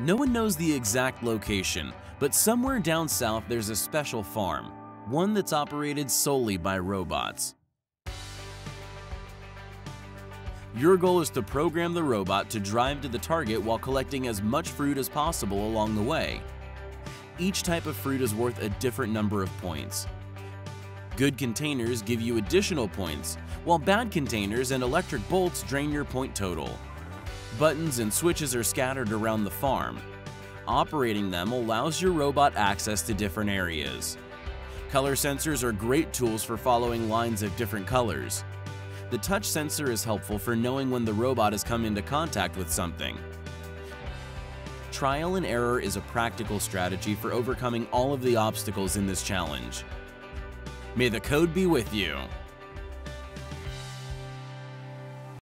No one knows the exact location, but somewhere down south there's a special farm, one that's operated solely by robots. Your goal is to program the robot to drive to the target while collecting as much fruit as possible along the way. Each type of fruit is worth a different number of points. Good containers give you additional points, while bad containers and electric bolts drain your point total. Buttons and switches are scattered around the farm. Operating them allows your robot access to different areas. Color sensors are great tools for following lines of different colors. The touch sensor is helpful for knowing when the robot has come into contact with something. Trial and error is a practical strategy for overcoming all of the obstacles in this challenge. May the code be with you!